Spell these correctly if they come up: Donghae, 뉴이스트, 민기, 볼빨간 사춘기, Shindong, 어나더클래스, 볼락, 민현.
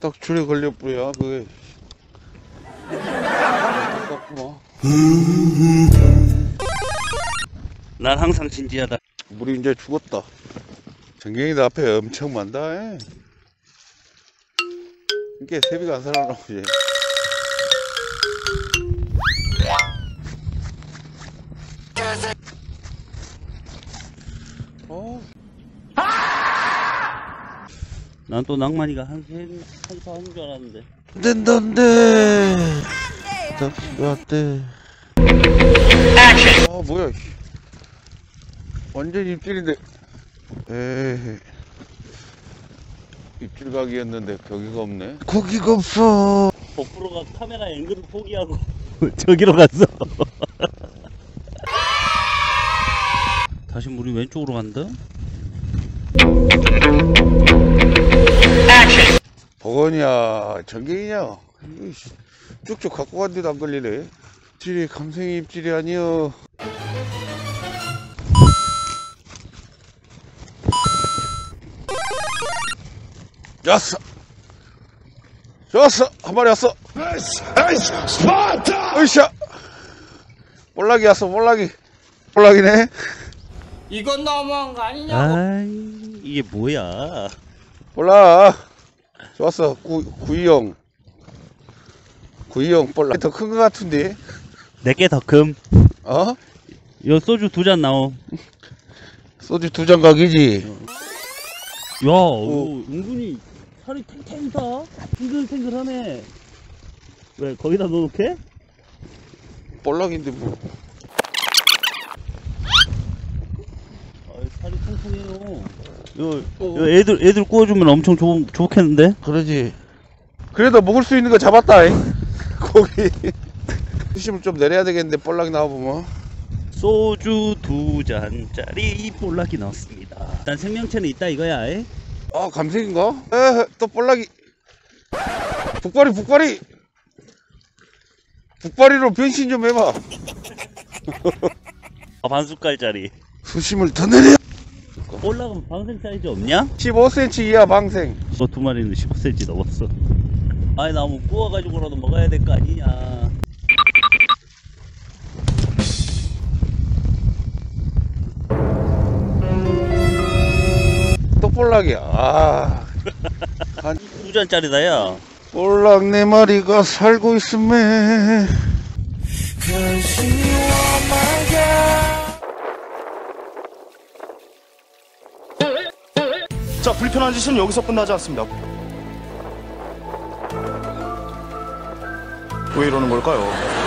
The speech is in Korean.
딱 줄에 걸려뿌려 그게. 난 항상 진지하다. 우리 이제 죽었다. 정경이도 앞에 엄청 많다. 에? 이게 세비가 안 살아나고 이제. 난 또 낭만이가 한사 하는 줄 알았는데 된단데 안돼. 아 뭐야 완전 입질인데. 에이 입질각이었는데 벽이가 없네. 고기가 없어. 고프로가 카메라 앵글을 포기하고 저기로 갔어. 다시 물이 왼쪽으로 간다. 버거냐 전갱이냐 쭉쭉 갖고 간데도 안 걸리네. 입질이 감성이 입질이 아니여. 야싸 좋았어. 한 마리 왔어. 으쌰 볼락이 왔어. 볼락이네. 이건 너무한 거 아니냐고. 아이, 이게 뭐야. 볼락 좋았어. 구이형 볼락 더 큰 거 같은데. 내게 더 큼. 어? 요 소주 2잔 나옴. 소주 2잔 각이지. 야 은근히 살이 탱탱이다. 탱글탱글하네. 왜 거기다 넣어놓게? 볼락인데 뭐. 살이 통통해요. 요 애들 구워주면 엄청 좋겠는데? 그러지. 그래도 먹을 수 있는 거 잡았다. 고기. 수심을 좀 내려야 되겠는데 볼락이 나와보면. 소주 2잔짜리 볼락이 나왔습니다. 일단 생명체는 있다 이거야. 에? 아 감색인가? 에 또 볼락이. 북발이. 북발이로 변신 좀 해봐. 아 반숟갈짜리. 수심을 더 내려. 볼락은 방생 사이즈 없냐? 15cm 이하 방생. 너 2마리는 15cm 넘었어. 아니 나 뭐 구워가지고라도 먹어야 될 거 아니냐. 또 볼락이야. 아. 한 2잔짜리다 야. 볼락 4마리가 살고 있음에. 자, 불편한 짓은 여기서 끝나지 않습니다. 왜 이러는 걸까요?